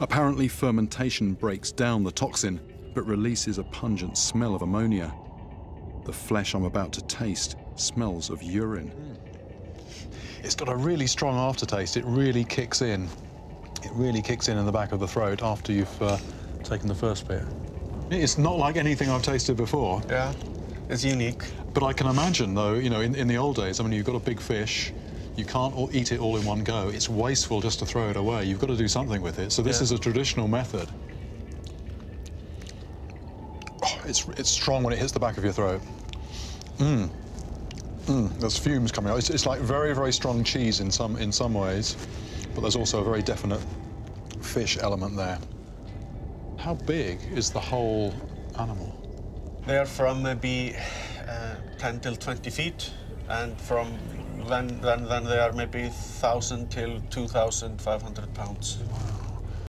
Apparently, fermentation breaks down the toxin, but releases a pungent smell of ammonia. The flesh I'm about to taste smells of urine. It's got a really strong aftertaste. It really kicks in. It really kicks in the back of the throat after you've taken the first bit. It's not like anything I've tasted before. Yeah, it's unique. But I can imagine, though, you know, in the old days, I mean, you've got a big fish, you can't eat it all in one go. It's wasteful just to throw it away. You've got to do something with it. So this is a traditional method. Oh, it's strong when it hits the back of your throat. Mmm. Mm, there's fumes coming out. It's like very, very strong cheese in some ways, but there's also a very definite fish element there. How big is the whole animal? They are from maybe 10 till 20 feet, and from then they are maybe 1,000 till 2,500 pounds.